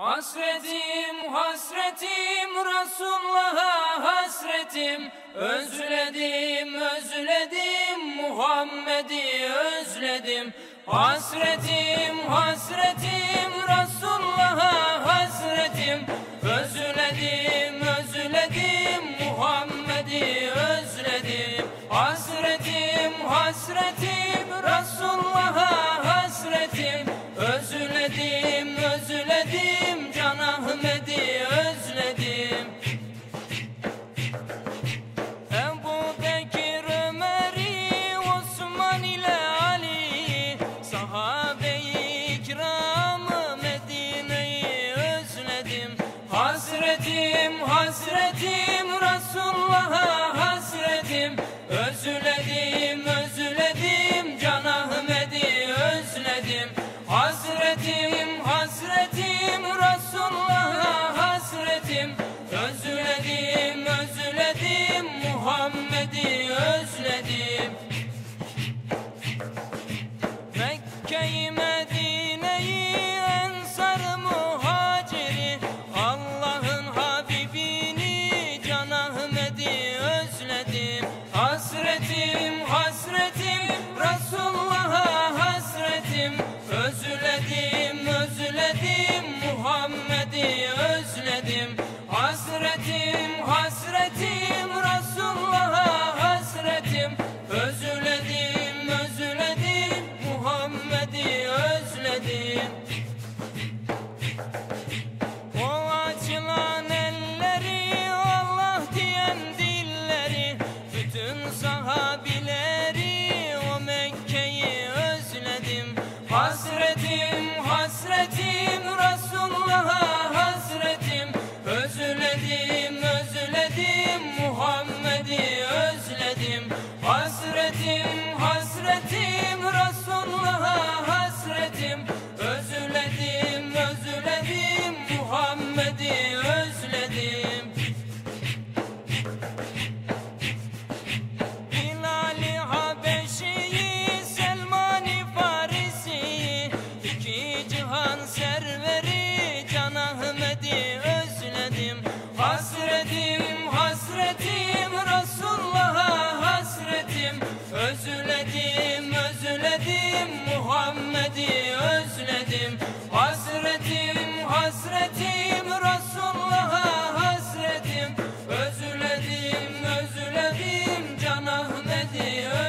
Hasretim, hasretim, Resulullah'a hasretim. Özledim, özledim, Muhammed'i özledim. Hasretim, hasretim, Resulullah'a hasretim. Özledim, özledim, Muhammed'i özledim. Hasretim, hasretim, Resulullah'a hasretim. Özledim, özledim. Hasretim, hasretim, Resulullah'a hasretim. Özledim, özledim, Can Ahmet'i özledim. Hasretim, hasretim, Resulullah'a hasretim. Özledim, özledim, Muhammed'i özledim. Mekke'yi, Medine'yi, Ensar Muhacir'i, Allah'ın Habibini, Can Ahmet'i özledim. Hasretim, hasretim, Resulullah'a hasretim. Özledim, özledim, Muhammed'i özledim. Hasretim, hasretim, Resulullah'a hasretim. Özledim, özledim, Muhammed'i özledim. O açılan elleri, Allah diyen dilleri, bütün sahabileri, o Mekke'yi özledim. Hasretim, hasretim, Resulullah'a hasretim. Özledim, özledim, Muhammed'i özledim. Hasretim, hasretim, Resulullah'a hasretim. Özledim, özledim, Muhammed'i özledim. Bilal-i Habeşi'yi, Selman-i Farisi'yi, iki cihan serveri, Can Ahmet'i özledim. Hasretim, hasretim, Resulullah'a hasretim. Özledim, özledim, Muhammed'i özledim. Hasretim, hasretim, Resulullah'a hasretim. Özledim, özledim, Can Ahmet'i özledim.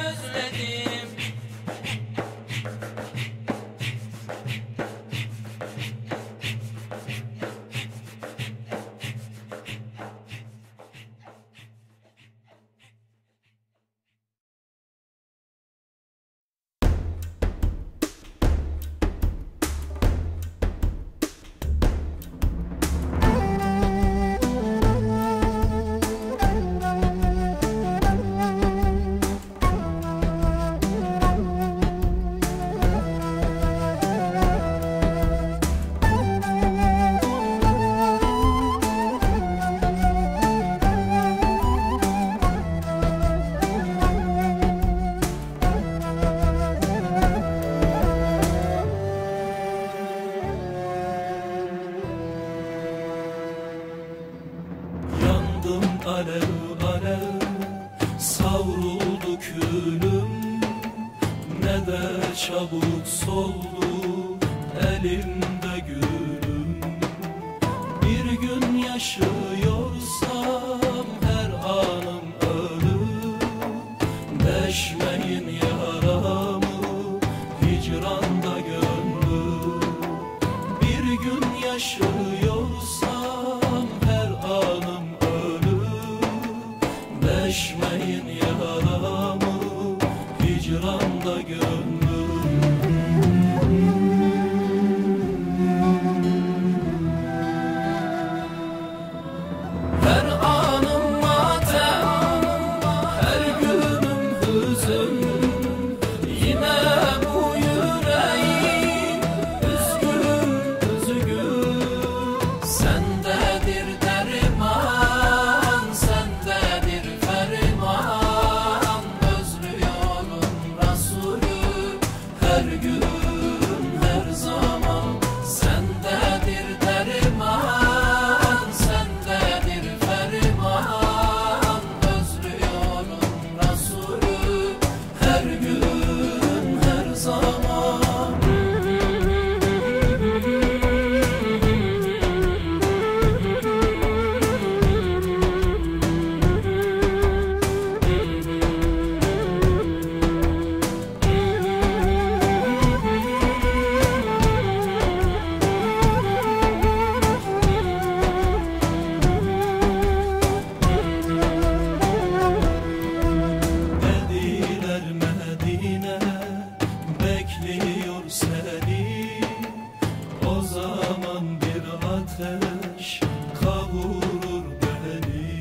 تلاش قبور دهني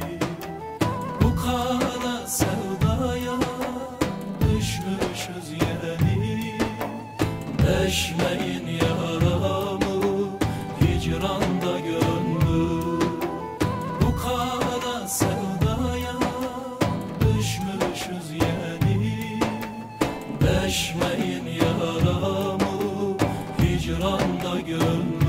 وقالا سودايا دشمش زياني دشمين yaramı hicranda gönlü وقالا سودايا دشمش زياني دشمين yaramı hicranda gönlü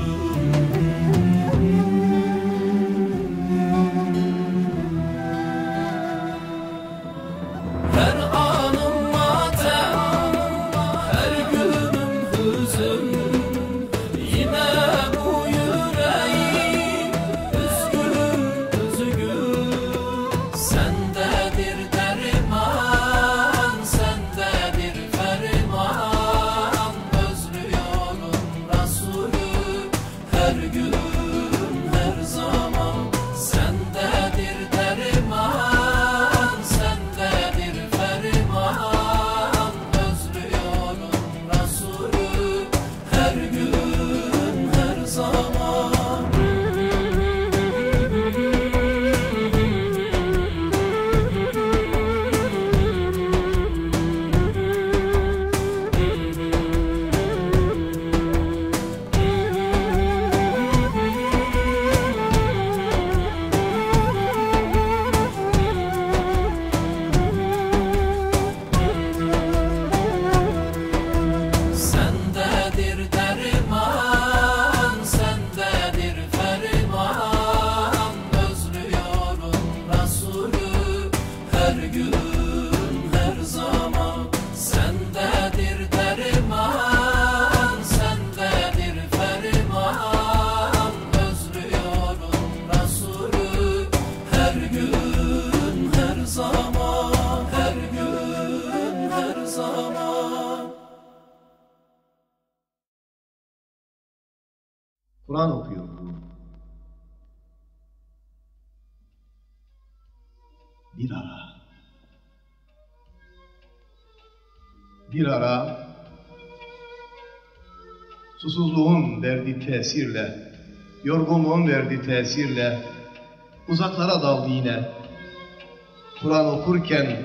Kur'an okuyor. Bir ara. Bir ara susuzluğun verdiği tesirle, yorgunluğun verdiği tesirle uzaklara daldı yine. Kur'an okurken,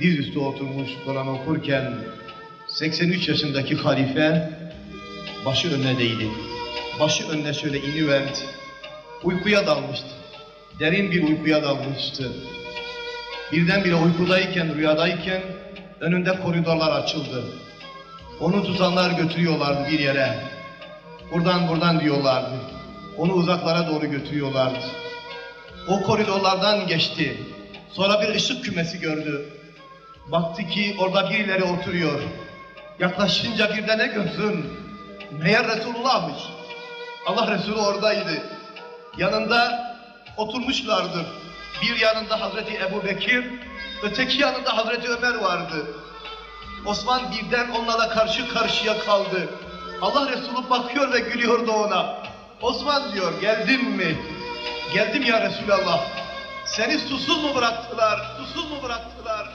dizüstü oturmuş Kur'an okurken 83 yaşındaki halife başı önüne değdi. Başı önüne şöyle iniverdi. Uykuya dalmıştı. Derin bir uykuya dalmıştı. Birdenbire uykudayken, rüyadayken önünde koridorlar açıldı. Onu tutanlar götürüyorlardı bir yere. Buradan buradan diyorlardı. Onu uzaklara doğru götürüyorlardı. O koridorlardan geçti. Sonra bir ışık kümesi gördü. Baktı ki orada birileri oturuyor. Yaklaşınca birden ne görsün? Meğer Resulullah'mış. Allah Resulü oradaydı. Yanında oturmuşlardı. Bir yanında Hazreti Ebu Bekir, öteki yanında Hazreti Ömer vardı. Osman birden onlarla karşı karşıya kaldı. Allah Resulü bakıyor ve gülüyordu ona. Osman diyor, geldim mi? Geldim ya Resulallah. Seni susuz mu bıraktılar? Susuz mu bıraktılar?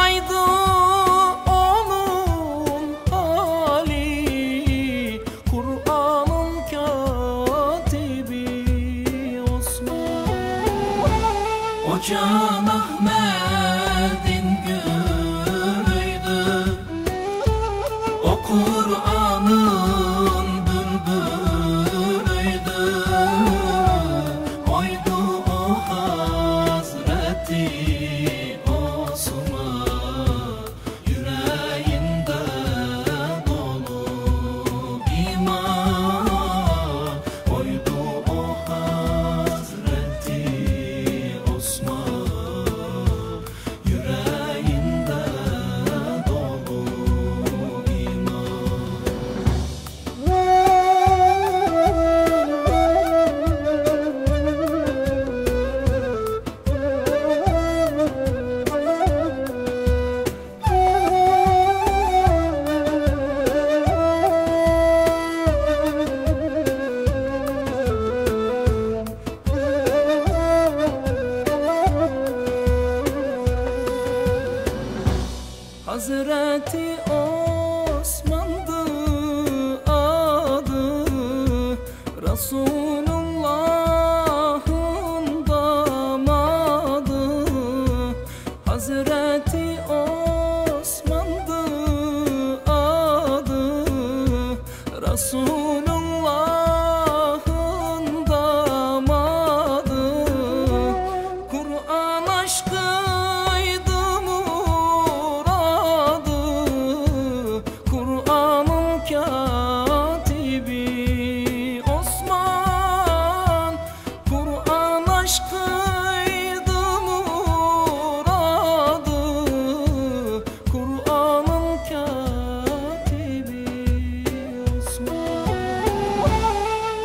بعيد أمم علي قرآن كاتبي عثمان وجاء محمد قريدا وقرآن بالبريدا عيد حضرتي حضرتي Osman'dı adı Resulullah'ın damadı Hazreti Osman'dı adı Resulullah'ın damadı Kur'an aşkı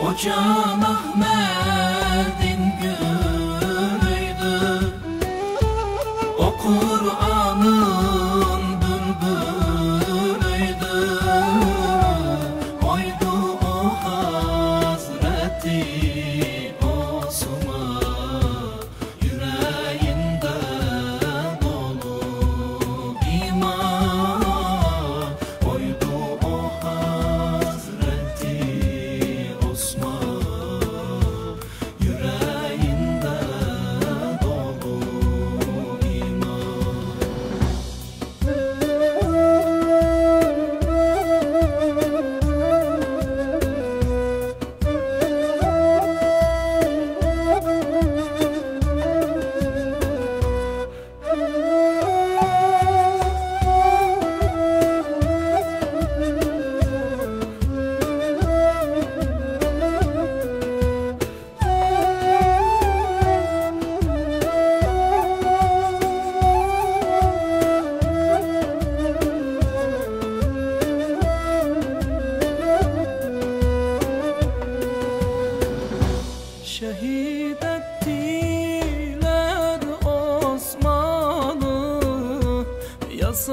وجاء محمد قريدا وقرآن بالبريدا عيد حضرتي Osman yüreğinde dolu iman oydu o Hazreti Osman yüreğinde dolu iman. شهيد ettiler Osman'ı yasa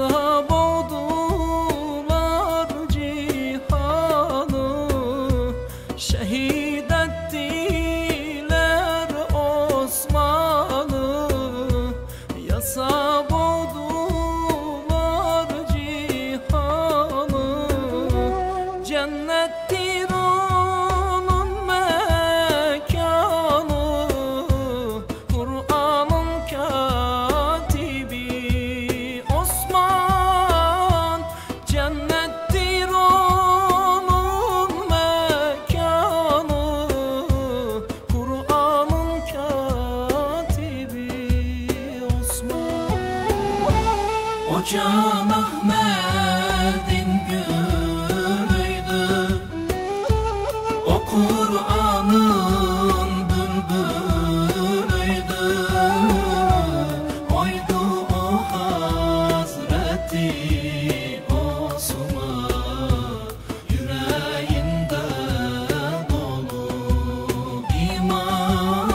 boğdular cihanı Şehid ettiler Osman'ı yasa boğdular cihanı Cennettir وجاء محمد قريدا وقرآن بالبريدا عيد حضرتي Osman yüreğinde dolu iman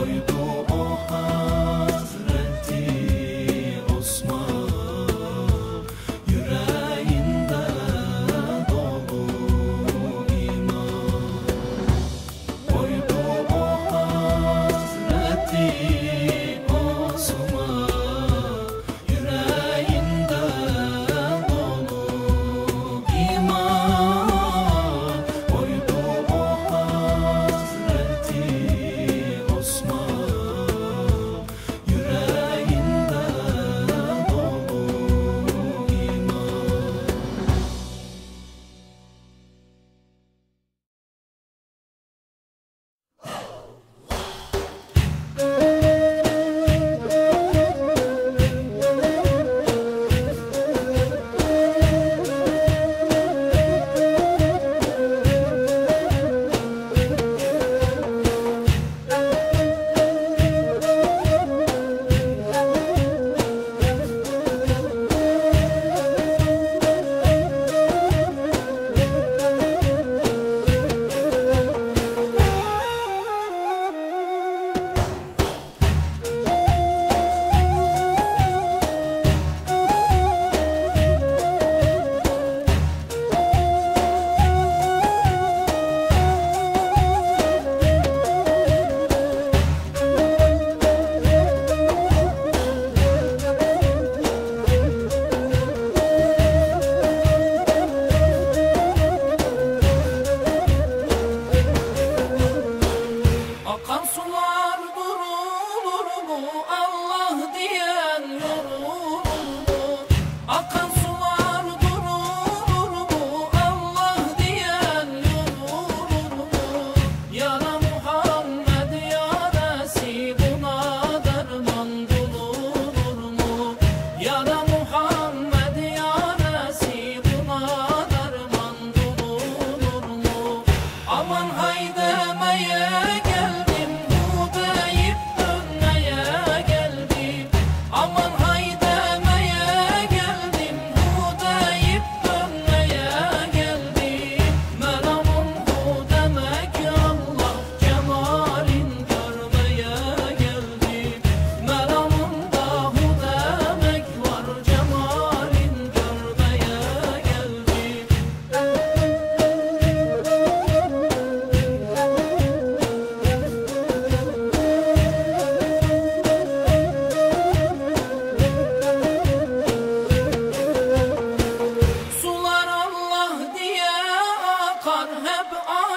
oydu o Hazreti Osman. You're right.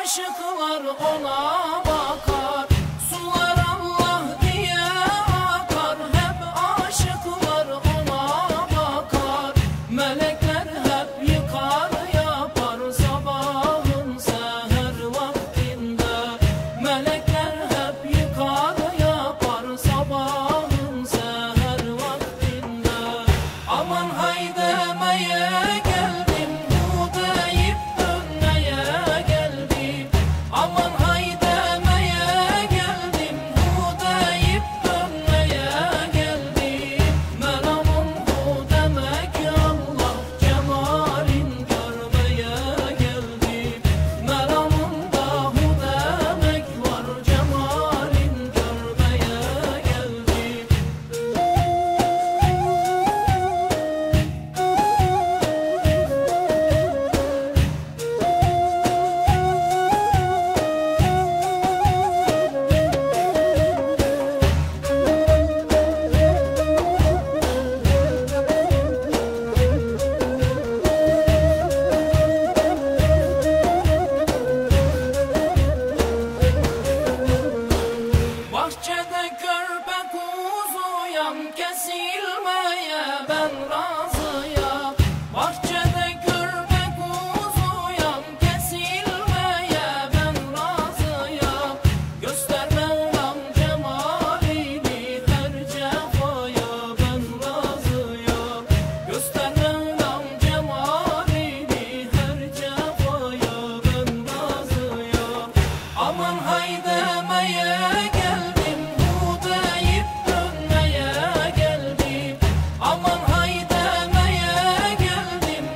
Aşıklar ona bakar, sular Allah diye akar. Hep aşıklar ona bakar, melekler hep yıkar yapar. Sabahın seher vaktinde melekler hep yıkar yapar. Sabahın seher vaktinde aman haydemeye geldim bu deyip dönmeye. Kesilmeye ben razıyam, bahçede körpe kuzuyam. Kesilmeye ben razıyam, göster Mevlam cemalini her cefaya. Ben razıyam, göster Mevlam cemalini her cefaya. Ben razıyam, aman haydemeye geldim bu deyip dönmeye. Aman haydemeye geldim.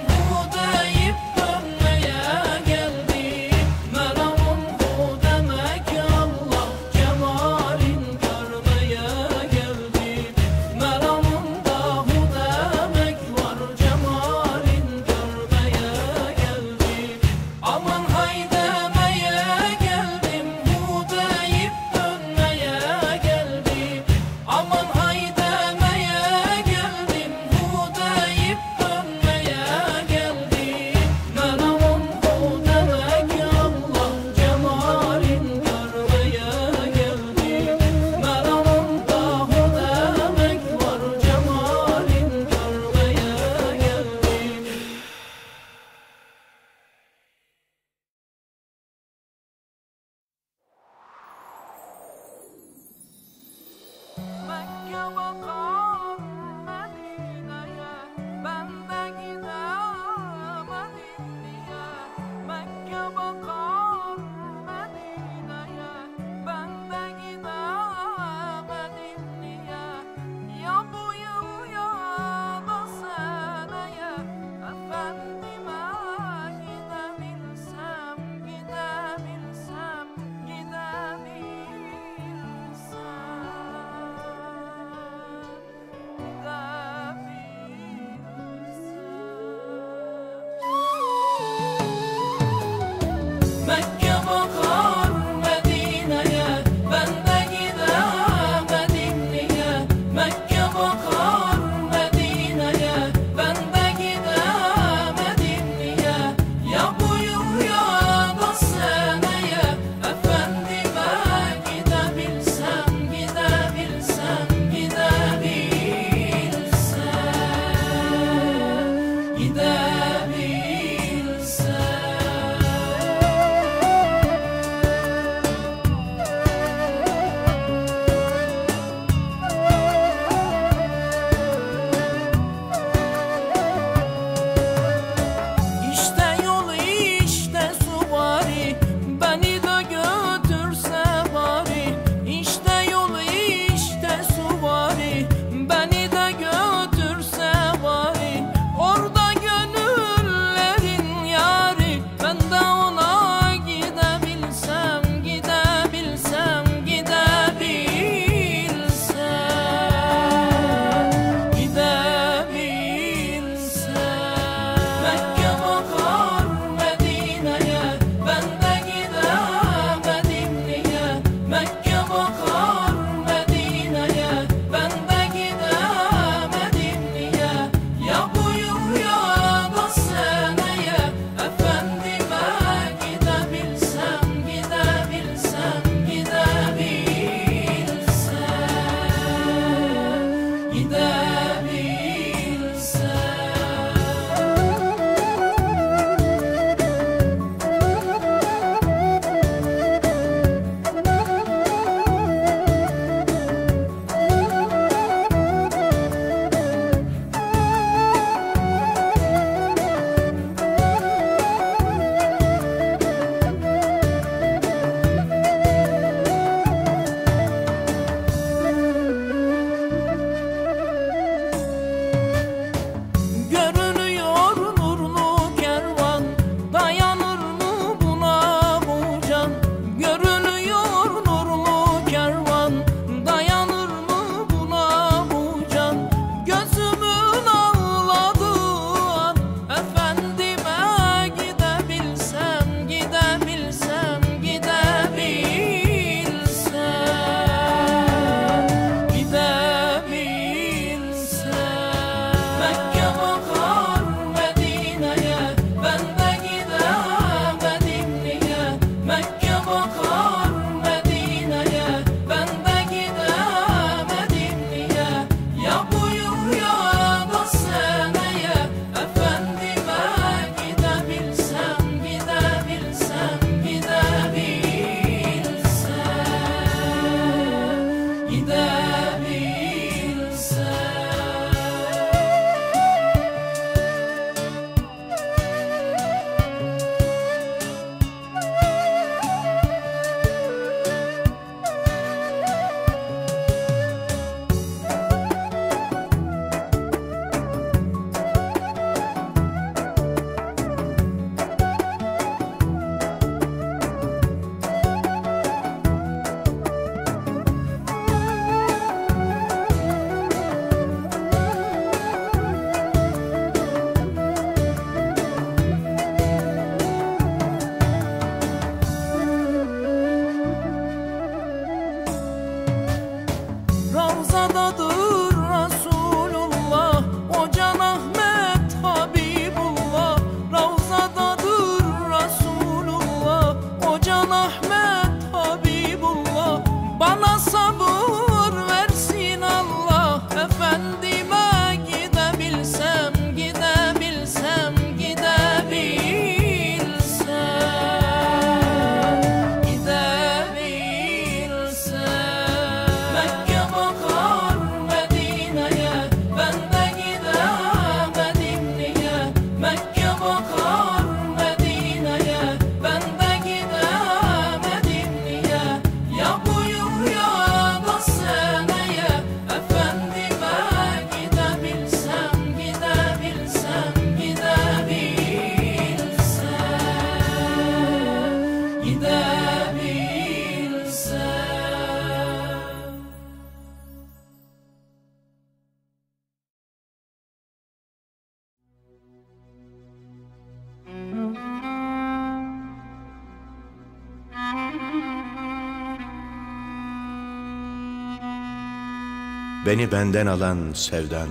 beni benden alan sevdan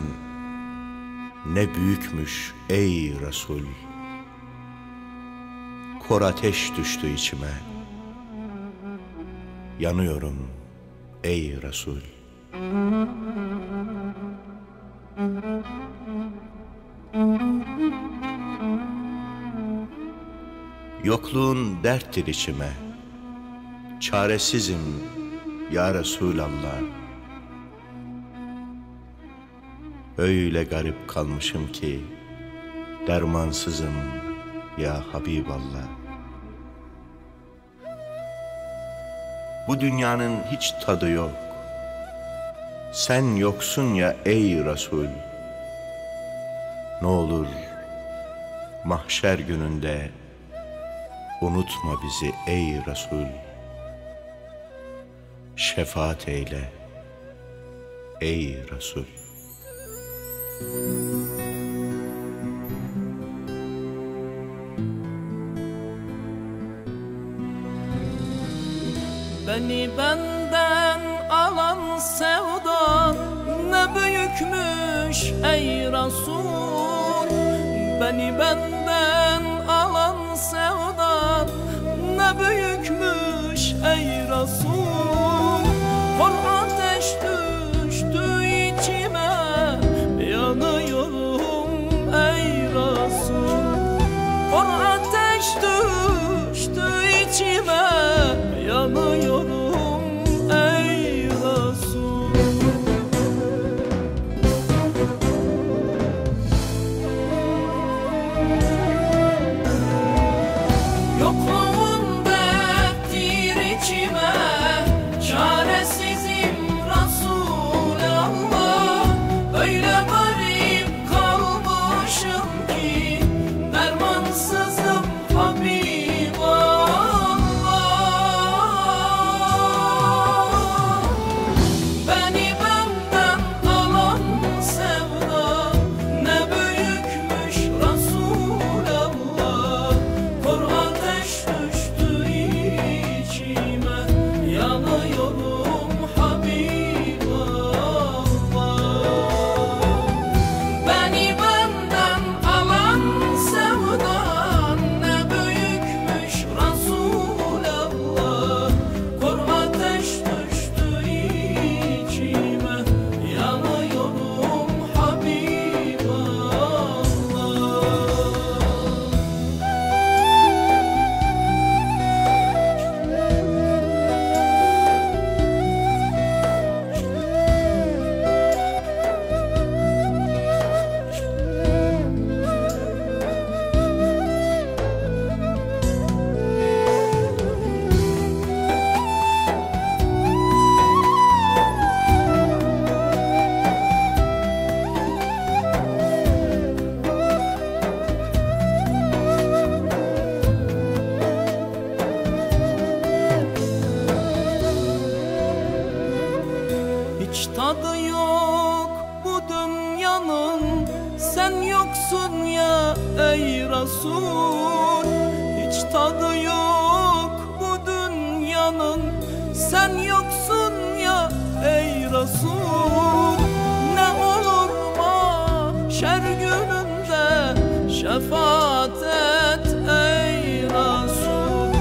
ne büyükmüş ey Resul. Kor ateş düştü içime, yanıyorum ey Resul. Yokluğun derttir içime, çaresizim ya Resulallah. Öyle garip kalmışım ki dermansızım ya Habiballah. Bu dünyanın hiç tadı yok, sen yoksun ya ey Resul. Ne olur mahşer gününde unutma bizi ey Resul. Şefaat eyle ey Resul. Beni benden alan sevdan ne büyükmüş ey Resul. Beni benden alan sevdan ne büyükmüş ey Resul. Kor ateş düştü içime, yanıyorum ey Resul. Kor ateş düştü içime, yanıyorum ey Resul. Yokluğun derttir içime, çaresizim Resulallah. Öyle garip kalmışım ki dermansızım Habiballah. Hiç tadı yok bu dünyanın, sen yoksun ya ey Resul. Hiç tadı yok bu dünyanın, sen yoksun ya ey Resul. Ne olur mahşer gününde şefaat et ey Resul.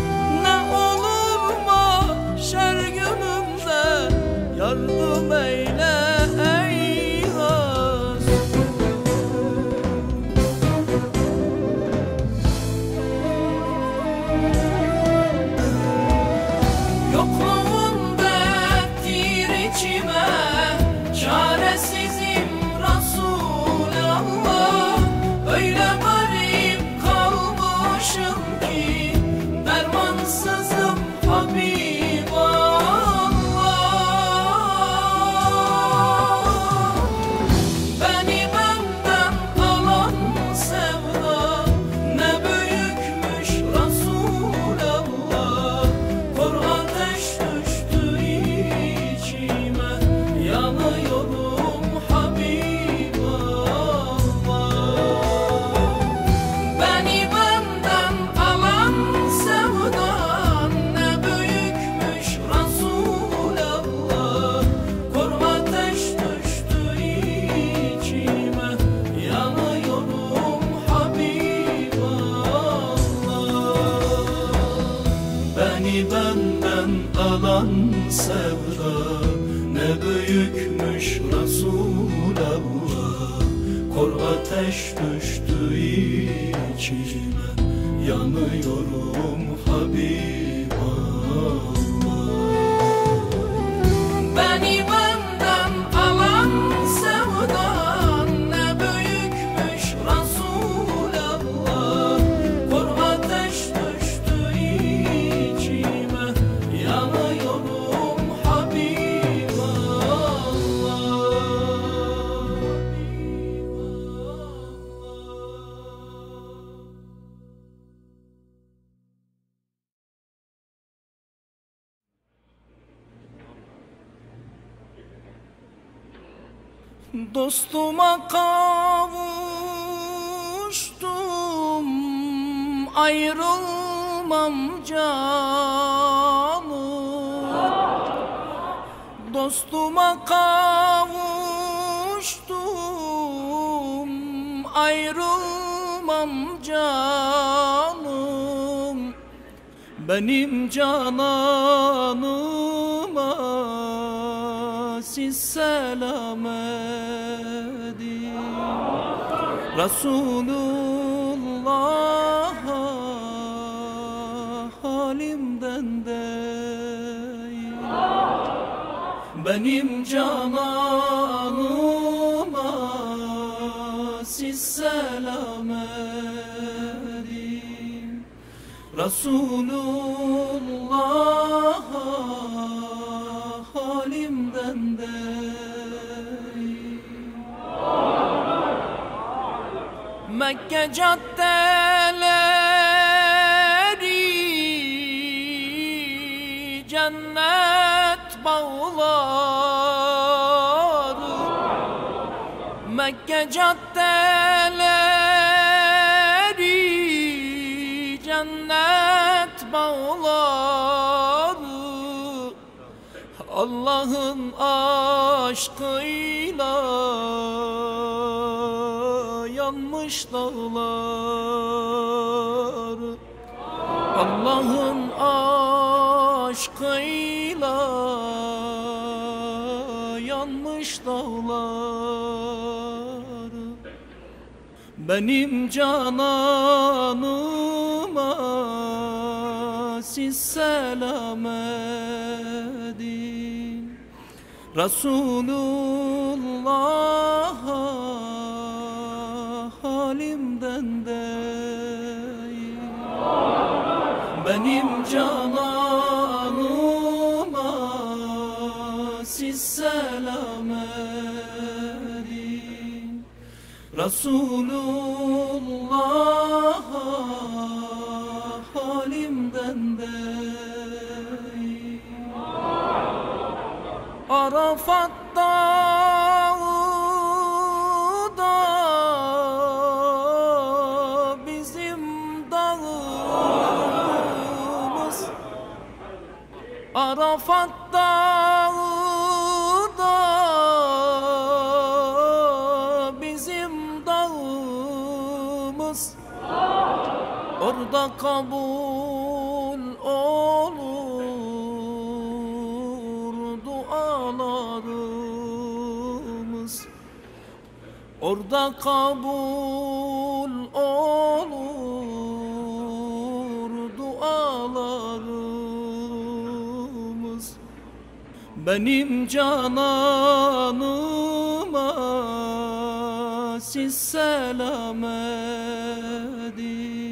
Ne olur mahşer gününde yardım eyle ey Resul. Yokluğun derttir içime, çaresizim Resulallah. Öyle garip kalmışım yalan sevda ne büyükmüş Resulallah. Kor ateş düştü içime, yanıyorum Habiballah. Beni benden alan sevda ne büyükmüş Resulallah. Kor ateş düştü içime, yanıyorum Habiballah. Dostuma kavuştum, ayrılmam canım. Dostuma kavuştum, ayrılmam canım. Benim cananıma siz selam edin, Resulullah'a halimden değil. Benim cananıma siz selam edin, Resulullah'a halimden değil. Mekke caddeleri cennet bağları, Mekke caddeleri cennet bağları. Allah'ın aşkıyla yanmış dağlar, Allah'ın aşkıyla yanmış dağlar. Benim cananıma siz selam edin, Resulullah'a halimden değil. Benim cananıma siz selam edin, Resulullah'a halimden değil. Arafat dağı'da bizim dağımız, Arafat dağı'da bizim dağımız. Orada kabul olur dualarımız, orada kabul olur dualarımız. Benim cananıma siz selam edin,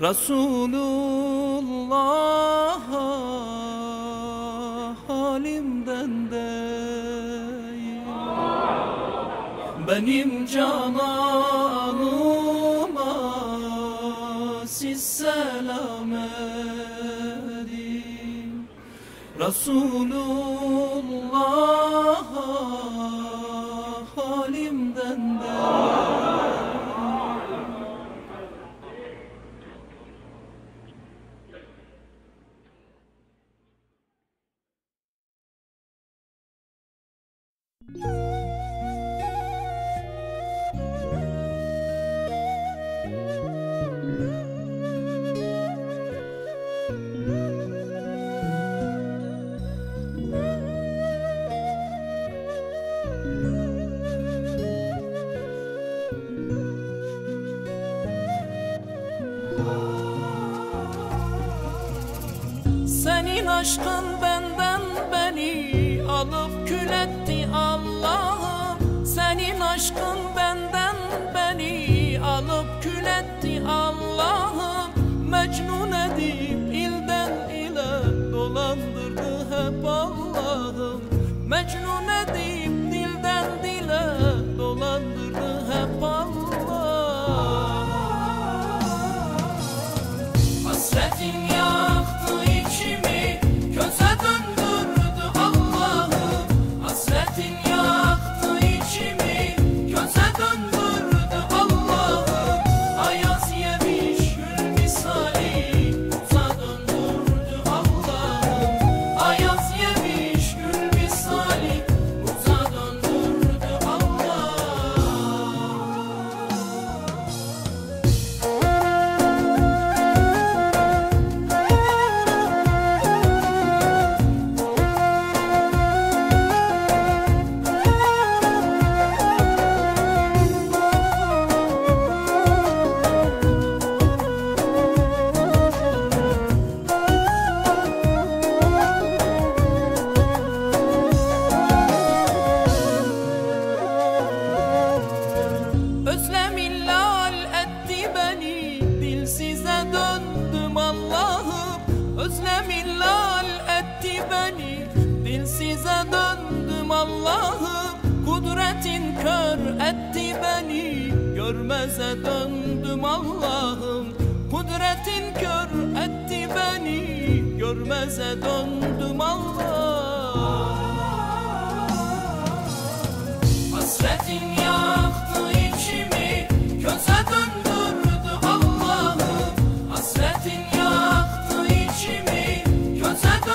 Resulullah'a halimden değil. Benim cananıma siz selam edin, Resulullah'a halimden değil. aşkın benden beni alıp kül etti Allah'ım. Senin aşkın benden beni alıp kül etti Allah'ım. Mecnun edip ilden ile dolandırdı hep Allah'ım. Mecnun edip dilden dile dolandırdı hep Allah. Hasretin yaktı içimi, köze döndürdü Allah'ım. Hasretin yaktı içimi, köze döndürdü Allah'ım. Ayaz yemiş gül misali, buza döndürdü Allah'ım. Ayaz yemiş gül misali, buza döndürdü Allah'ım. Özlemin lal etti beni, dilsize döndüm Allah'ım. Kudretin kör etti beni, görmeze döndüm Allah'ım. Kudretin kör etti beni, görmeze döndüm Allah'ım. Hasretin yaktı içimi, köze döndürdü Allah'ım. Hasretin hasretin yaktı içimi, köze döndürdü.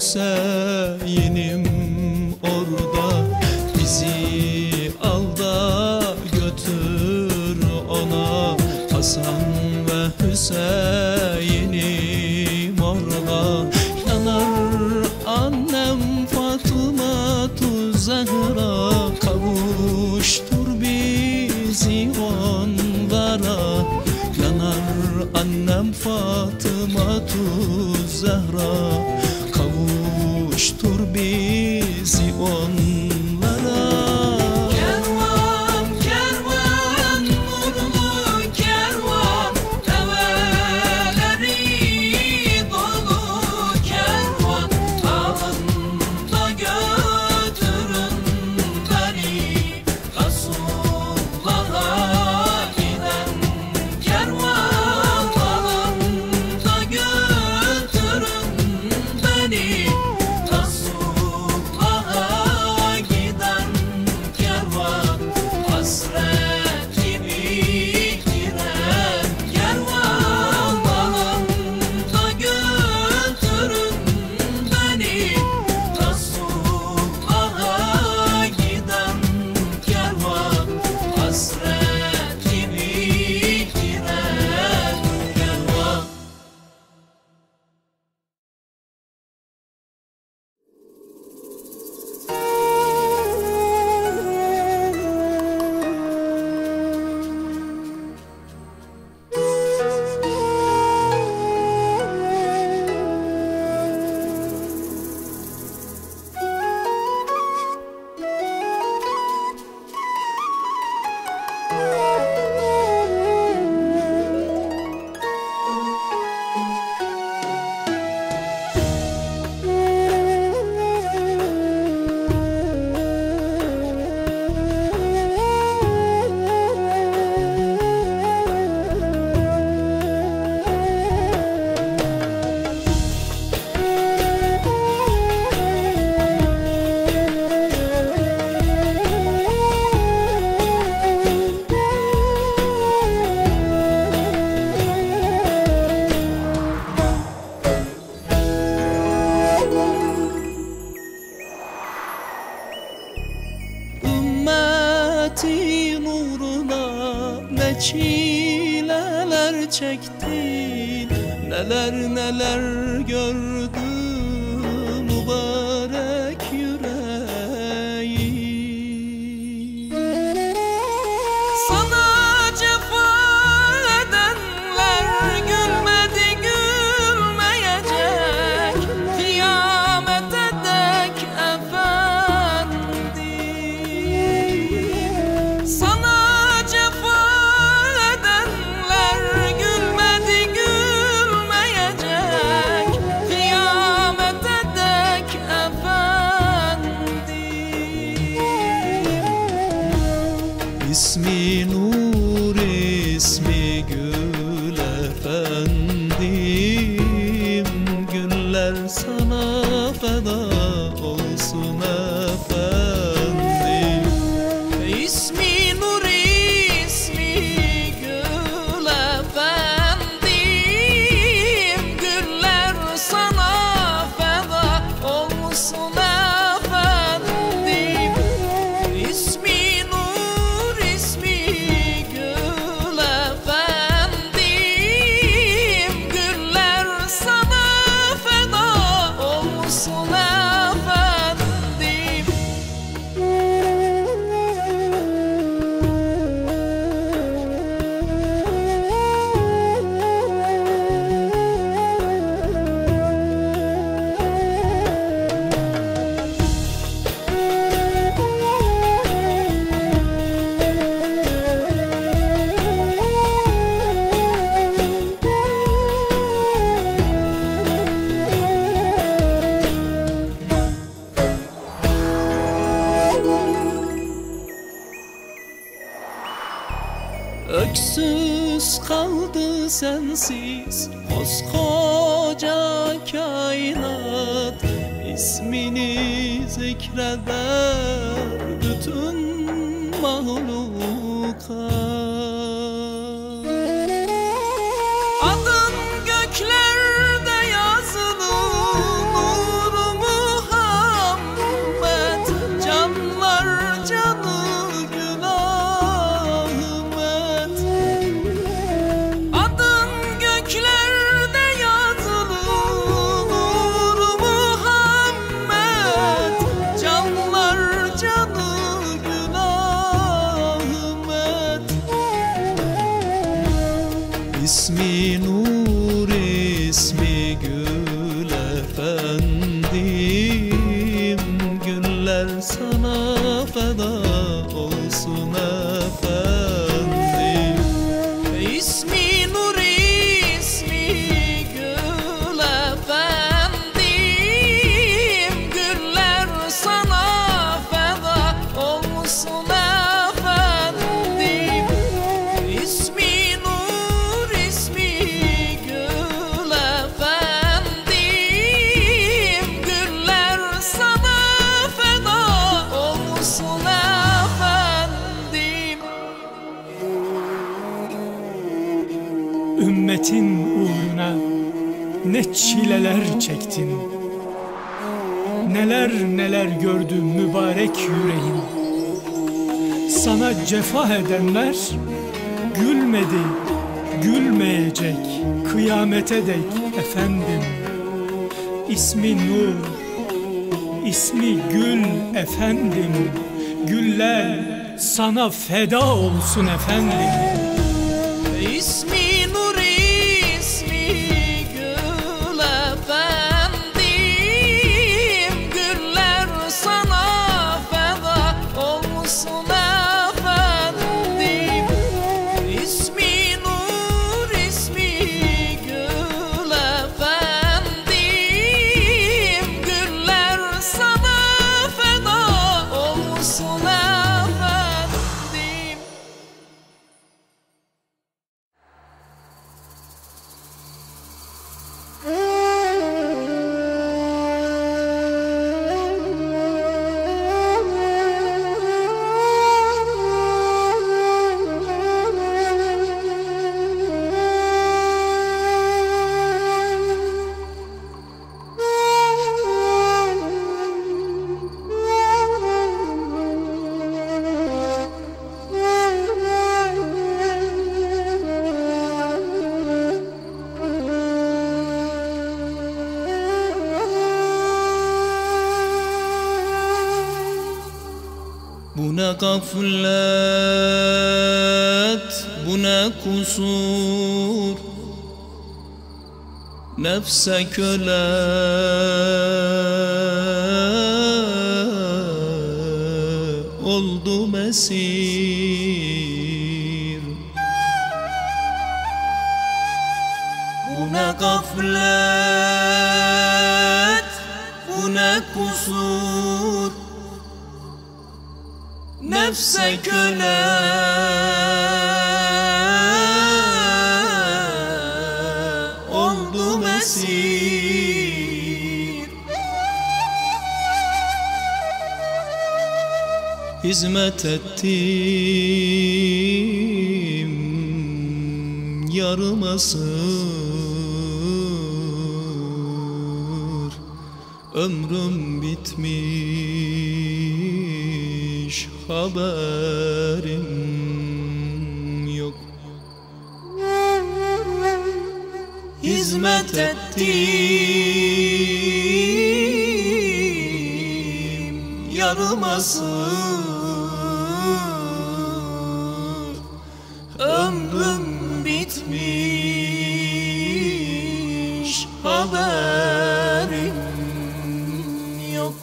Hüseyinim orada, bizi al da götür ona. Hasan ve Hüseyinim orada, yanar annem Fatıma-tu Zehra, kavuştur bizi onlara. Yanar annem Fatıma-tu Zehra, kavuştur bizi onlara. Kervan, kervan, nurlu kervan, develeri dolu kervan, alında götürün beni, Resulullah'a giden kervan, alında götürün beni. Çileler çektin, neler neler gördü mübarek yüreği. Sana cefa edenler gülmedi, gülmeyecek kıyamete dek efendim. Sana İsmi nur, ismi Gül efendim, günler sana feda olsun efendim. İsmi nur, ismi Gül efendim, günler sana feda olsun efendim. İsmi öksüz kaldı sensiz koskoca kainat, ismini zikreder bütün mahlukat. Adın göklerde yazılı, nurum اسمي نور، اسمي Gül efendim. Güller sana feda olsun efendim. İsmi Nur, ismi Gül efendim. Güller sana feda olsun efendim. İsmi Nur, ismi Gül efendim. Güller sana feda olsun efendim. Ümmetin uğruna ne çileler çektin, neler neler gördü mübarek yüreğin. Sana cefa edenler gülmedi, gülmeyecek kıyamete dek efendim. İsmi Nur, ismi Gül efendim. Güller sana feda olsun efendim. İsmi Nur, ismi Gül efendim. Güller sana feda olsun efendim. İsmi Nur, ismi Gül efendim. Güller sana feda olsun efendim. Buna gaflet, buna kusur, nefse köle oldum esir. Buna gaflet, buna kusur, nefse köle oldum esir. Hizmet ettim yarım asır, ömrüm bitmiş, haberim yok. Hizmet ettim yarım asır, ömrüm bitmiş, haberim yok.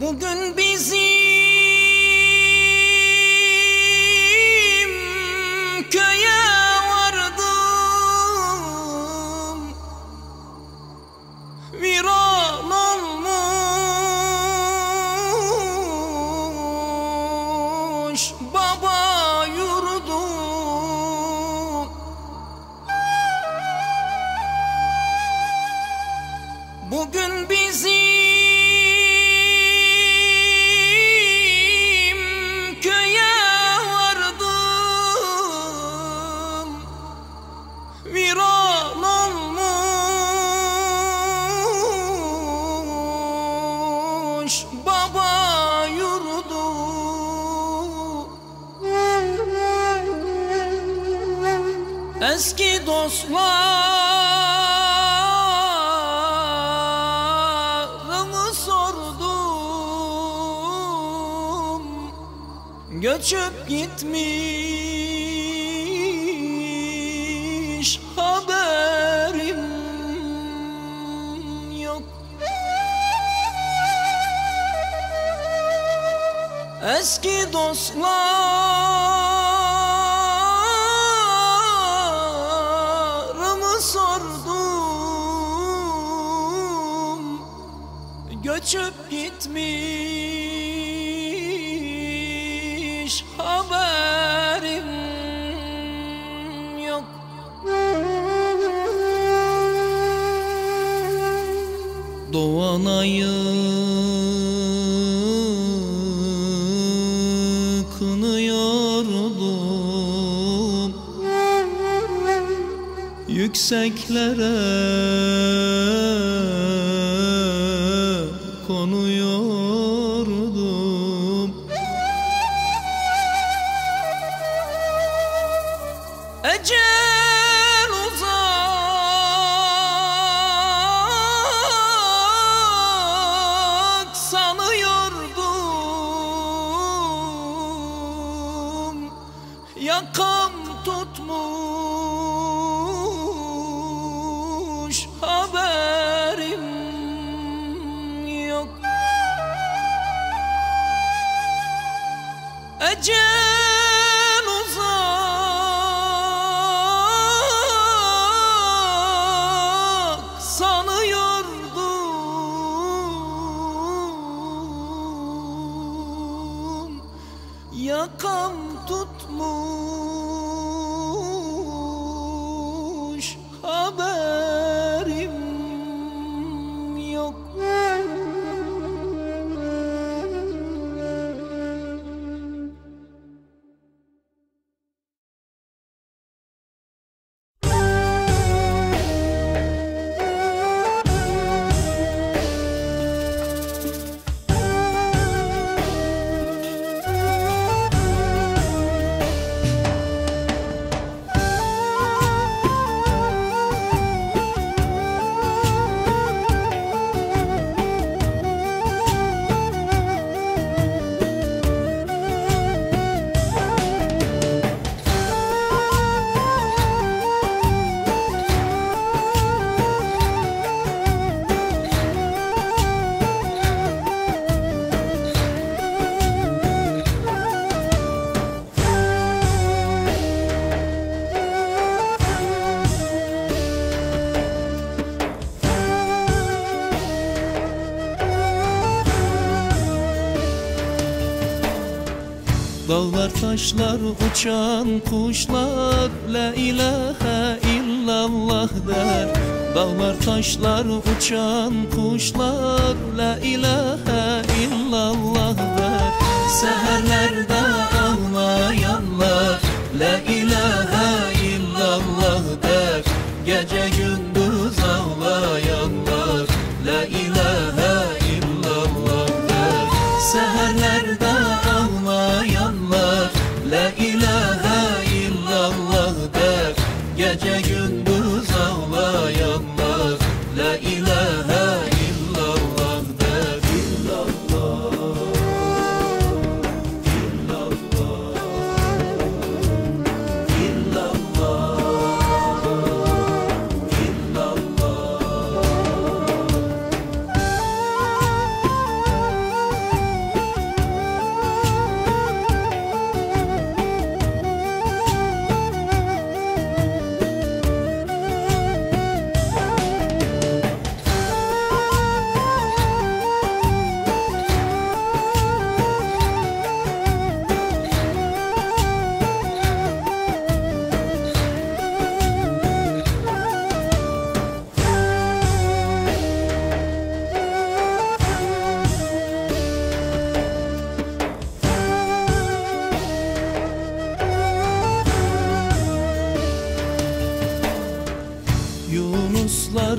Bugün bizim köye vardım, viran olmuş baba yurdum. Bugün bizim baba yurdu. eski dostlarımı sordum, göçüp gitmiş haberim yok. Eski dostlar göçüp gitmiş haberim yok. Doğan ayı kınıyordum, yükseklere konuyordum. Ecel uzak sanıyordum, yakam tutmuş haberim yok. Ecel uzak sanıyordum, yakam tutmuş haberim yok. Dağlar taşlar uçan kuşlar la ilahe illallah der. Dağlar taşlar uçan kuşlar la ilahe illallah der. Seherlerde ağlayanlar la ilahe illallah der. Gece gündüz ağlayanlar la ilahe illallah der. Seherlerde la ilahe illallah der. Gece gündüz ağlayanlar la ilahe illallah der. İllallah, illallah, illallah, illallah.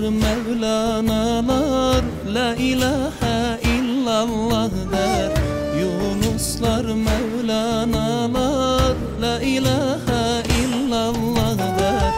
Mevlanalar la ilahe illallah der. Yunuslar Mevlanalar la ilahe illallah der.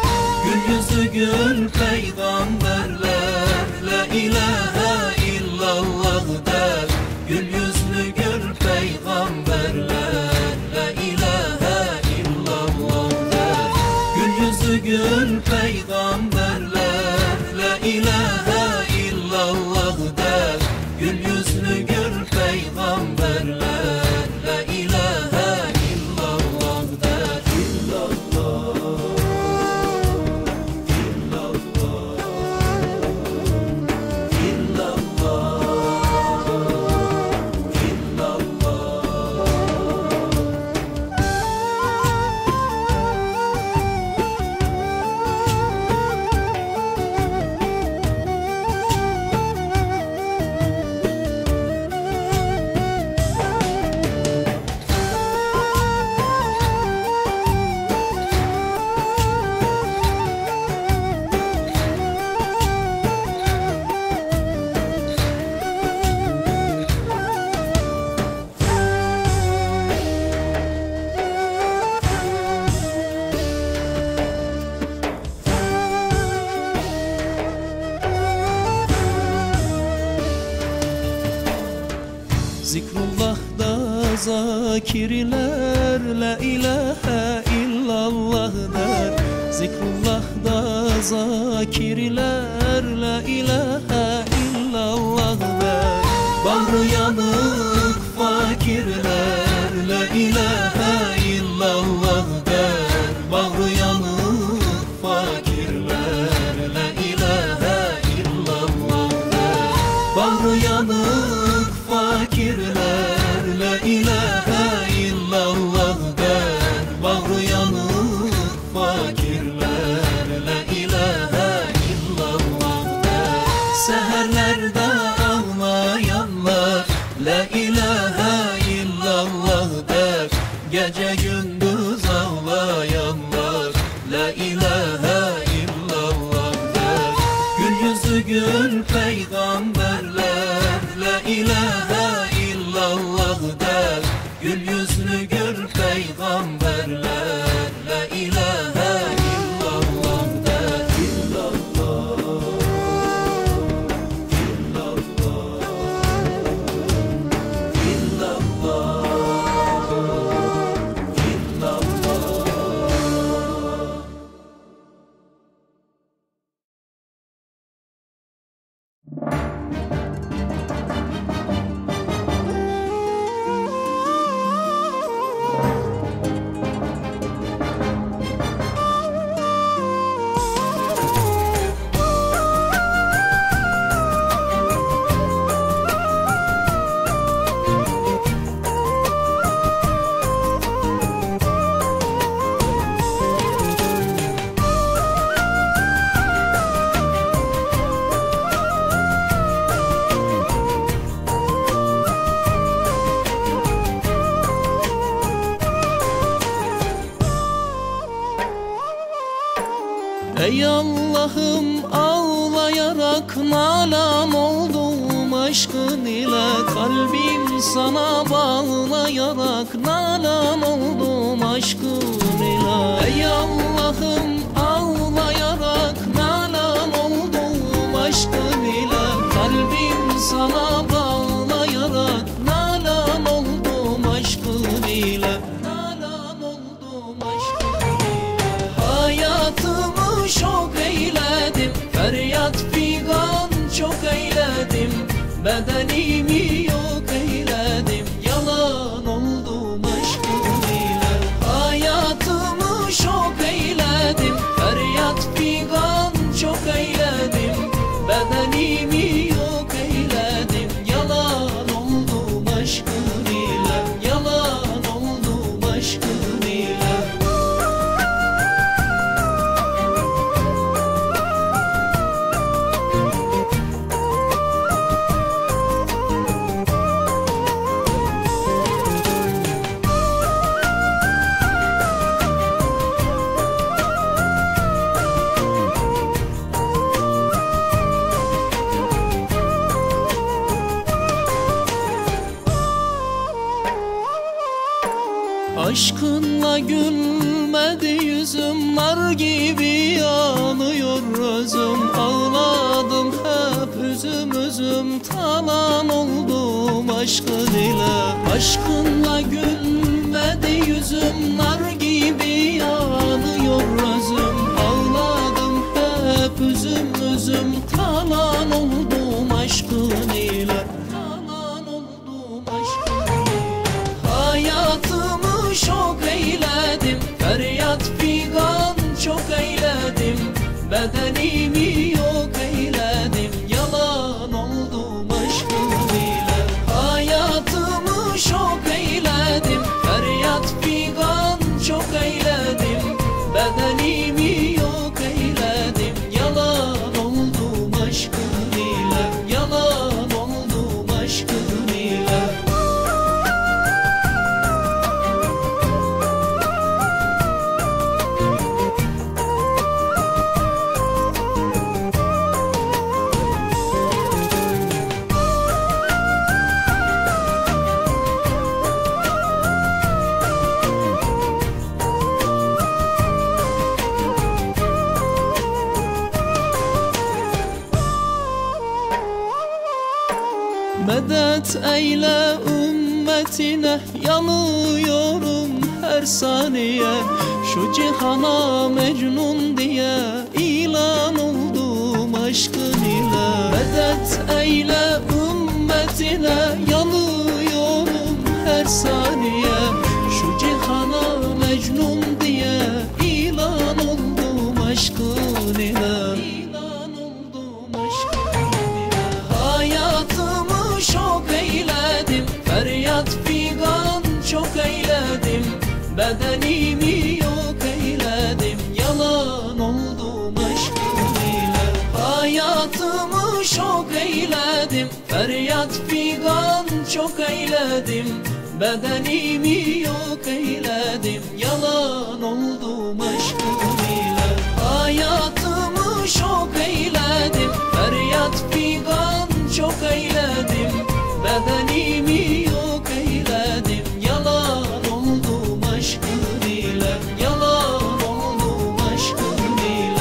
Zikrullah'da zakirler, la ilahe illallah der. Zikrullah'da zakirler, la ilahe illallah der. Bahrı yanık fakirler, la ilahe illallah der. Bahrı yanık fakirler, la ilahe illallah der. Bahrı yanık fakirler, la ilahe illallah der. Bağrı yanık fakirler, la ilahe illallah der. Seherlerde ağlayanlar, la ilahe illallah der. Gece gündüz ağlayanlar, la ilahe illallah der. Gül yüzü gül peygamberler, la ilahe illallah der. Gül yüzlü gül peygamberler, la ilahe illallah der. İllallah, illallah, illallah, illallah. Ey Allah'ım, ağlayarak nalam oldum aşkın ile. Kalbim sana bağlayarak nalam oldum aşkın ile. Ey Allah'ım, ağlayarak nalam oldum aşkın ile. Kalbim sana bağlayarak nalam oldum aşkın ile. Nalam oldum aşkın ile. Hayatım çok eyledim, feryat figan çok eyledim. Bedenimi yok eyledim, yalan oldum aşkın ile. Hayatımı çok eyledim, feryat figan çok eyledim. Bedenimi yok eyledim, yalan oldum aşkın ile. Yalan oldum aşkın ile. Aşkınla gülmedi yüzüm, nar gibi yanıyor özüm. Ağladım hep üzüm üzüm, talan oldum aşkın ile. Aşkınla gülmedi yüzüm, nar gibi yanıyor özüm. Ağladım hep üzüm üzüm, talan oldum aşkın ile. Talan oldum aşkın ile. Hayatımı çok eyledim, feryat figan çok eyledim. Bedenimi yok eyledim, yalan oldum aşkın ile. Hayatımı çok eyledim, feryat figan çok eyledim. Bedenimi yok eyledim, yalan oldum aşkın ile. Yalan oldum aşkın ile. Medet eyle hasretine yanıyorum her saniye. Şu cihana mecnun diye ilan oldum aşkın ile. Medet eyle ümmetine yanıyorum her saniye. Şu cihana mecnun diye ilan oldum aşkın ile. Feryat figan çok eyledim, bedenimi yok eyledim, yalan oldum aşkın ile. Hayatımı şok eyledim, feryat figan çok eyledim, bedenimi yok eyledim, yalan oldum aşkın ile. Hayatımı şok eyledim, feryat figan çok eyledim, bedenimi yok eyledim, yalan oldum aşkın ile, yalan oldum aşkın ile.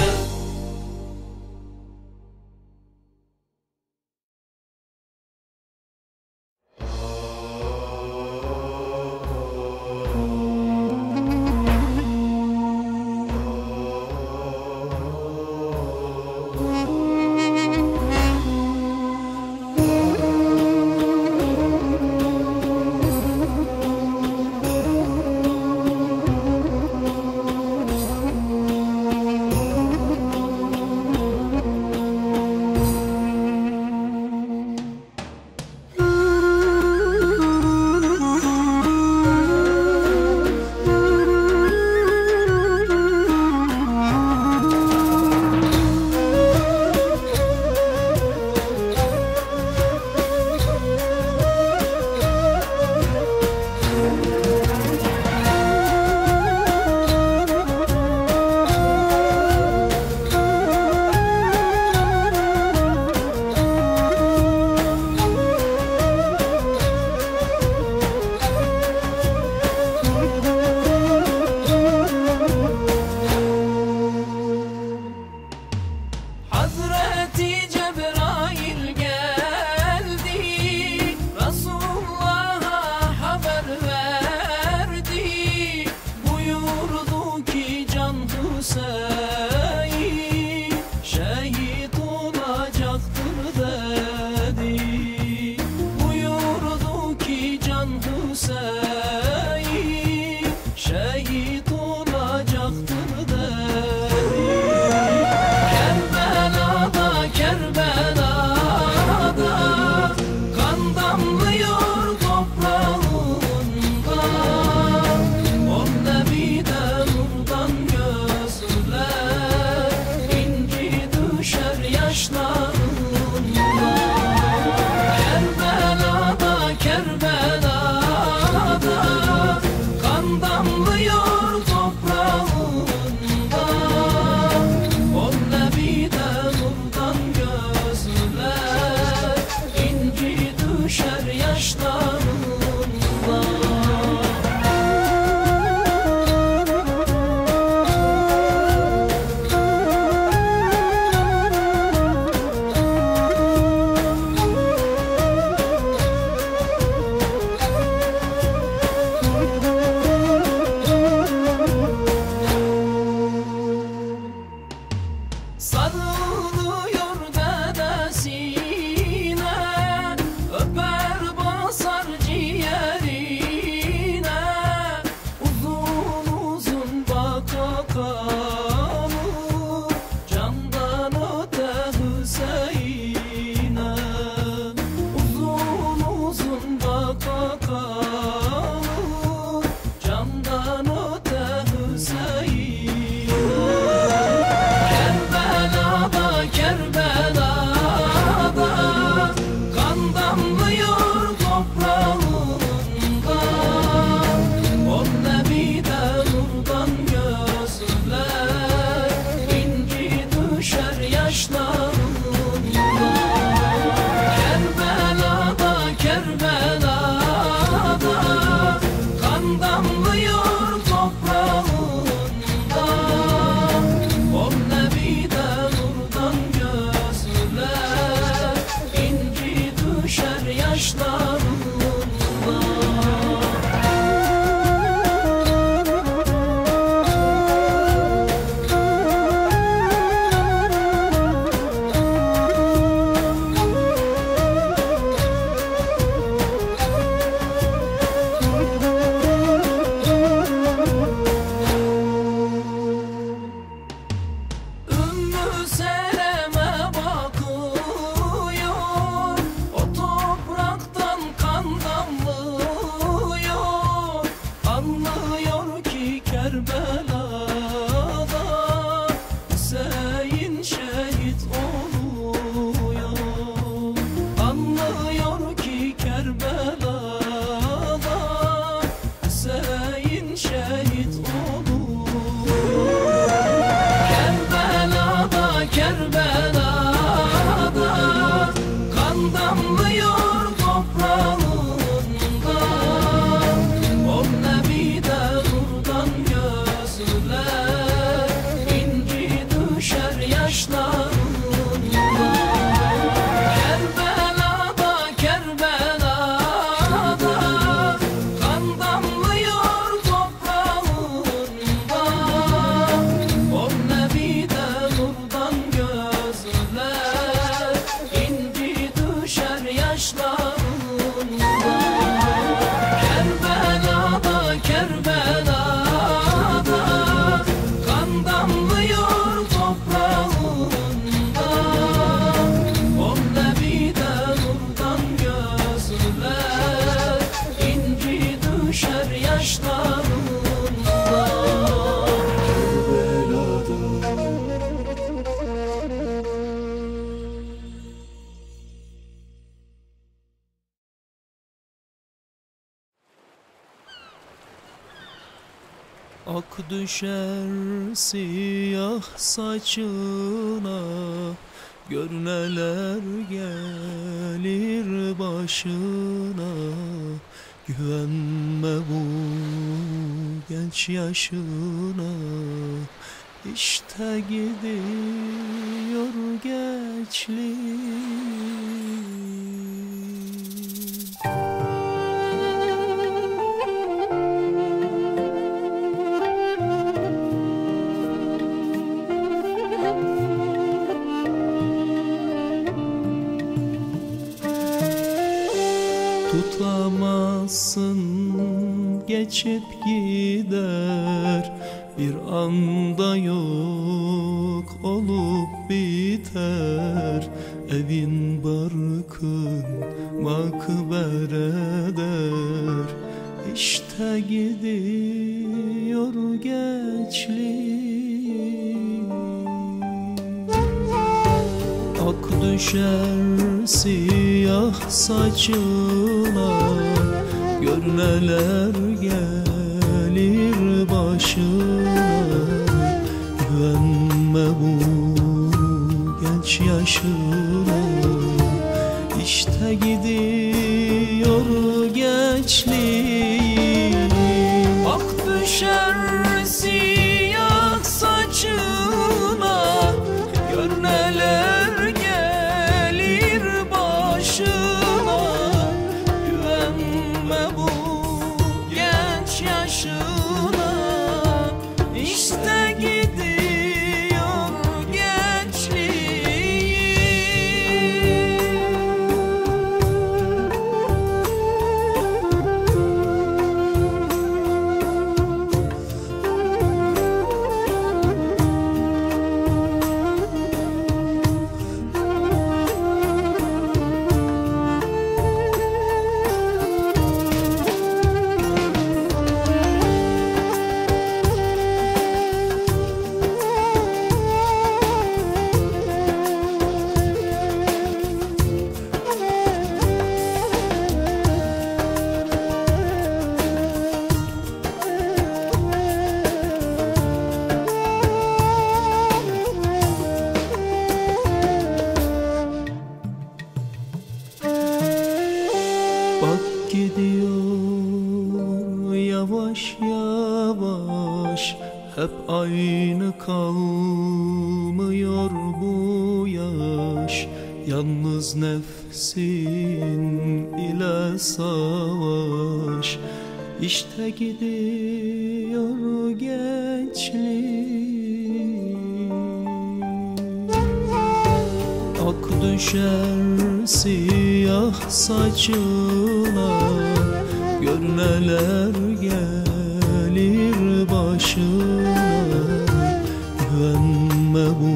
Kerbela'da, Ak düşer siyah saçına, gör neler gelir başına. Güvenme bu genç yaşına. İşte gidiyor gençlik. Tutamazsın, geçip gider. Bir anda yok olup biter. Evin barkın makber eder. İşte gidiyor gençlik. Ak düşer siyah saçına, gör neler gelir başına. Güvenme bu genç yaşına. İşte gidiyor gençliği. Ak düşer siyah saçına, gör neler. İşte gidiyor gençliği. Bak gidiyor yavaş yavaş, hep aynı kalmıyor bu yaş. Yalnız nefsin ile savaş. İşte gidiyor gençlik. Ak düşer siyah saçına, gör neler gelir başına. Güvenme bu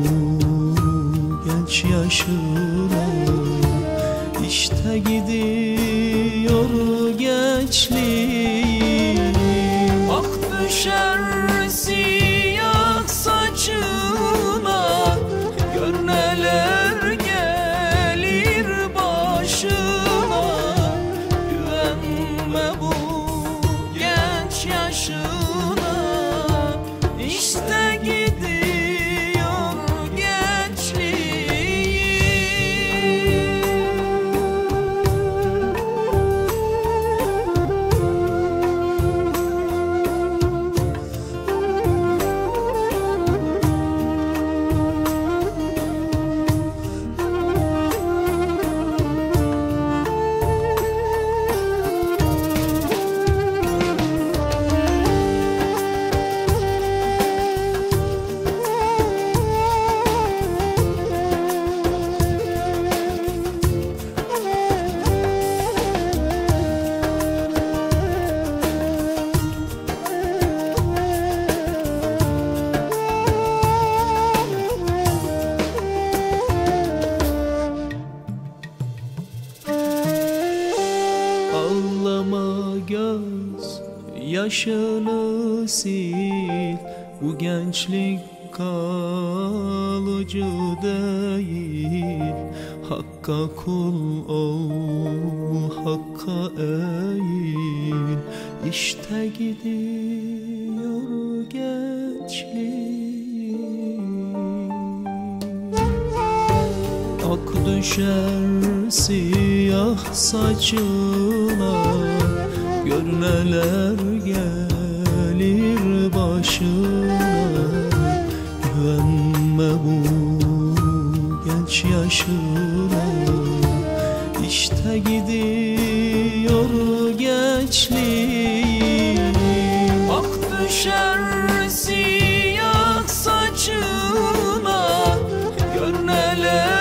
genç yaşına. İşte gidiyor gençliği. Ak düşer siyah saçına, gör neler. İşte gidiyor gençliği. Göz yaşını sil, bu gençlik kalıcı değil. Hakka kul ol, hakka eğil. İşte gidiyor düşer siyah saçına, gör neler gelir başına. Güvenme bu genç yaşına, işte gidiyor gençliği. Ak düşer siyah saçına, gör neler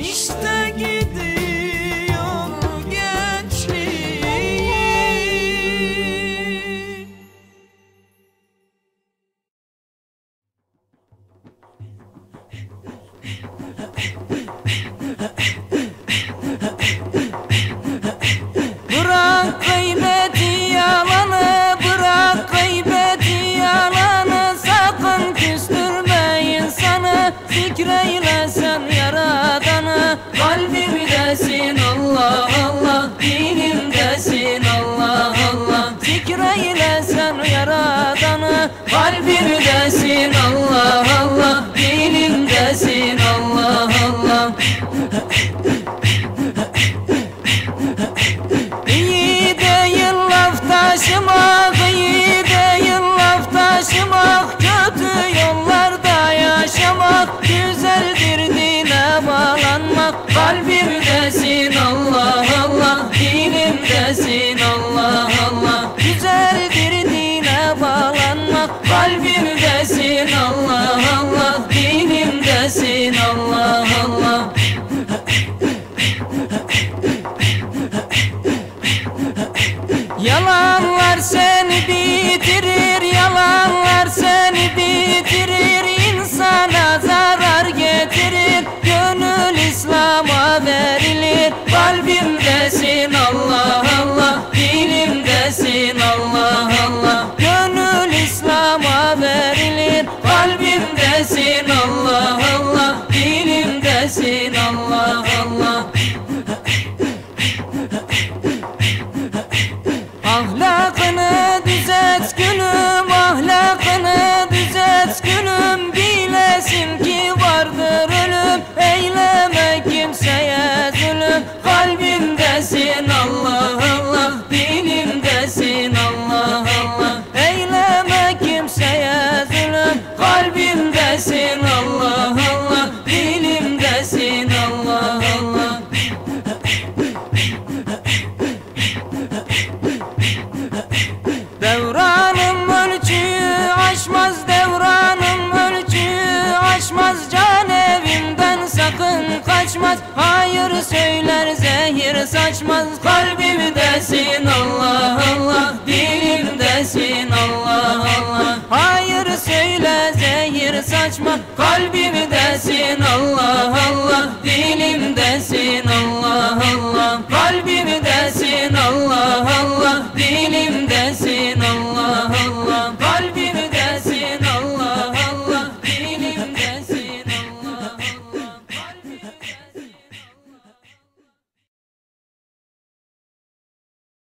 işte gidiyor gençliği. Bırak gaybeti yalanı, bırak gaybeti yalanı, sakın küstürme insanı, fikreyle sen yarat. Kalbimdesin Allah Allah, dilimdesin Allah Allah, zikreyle sen yaradanı. Kalbimdesin Allah Allah, dilimdesin Allah Allah. İyi değil laf taşımak, iyi değil laf taşımak, kötü yollarda yaşamak, güzeldir dine bağlanmak. Kalbimdesin Allah Allah, dilimdesin Allah Allah, güzeldir dine bağlanmak. Kalbimdesin Allah Allah, dilimdesin Allah Allah. Yalanlar seni bitirir, yalanlar seni bitirir, insana zarar getirir, gönül İslam'a verilir. Kalbimdesin Allah Allah, dilimdesin Allah Allah, gönül İslam'a verilir. Kalbimdesin Allah Allah, dilimdesin Allah Allah. Ahlakını düzelt gülüm, ahlakını düzelt gülüm, bilesin ki vardır ölüm, eyleme kimseye zulüm. Kalbimdesin Allah Allah, dilimdesin Allah Allah, eyleme kimseye zulüm. Kalbimdesin Allah Allah, dilimdesin Allah Allah. Devranım ölçüyü aşmaz, devranım ölçüyü aşmaz, can evimden sakın kaçmaz, hayır söyler zehir saçmaz. Kalbimdesin Allah Allah, dilimdesin Allah Allah, hayır söyle zehir saçma. Kalbimdesin Allah Allah, dilimdesin Allah Allah.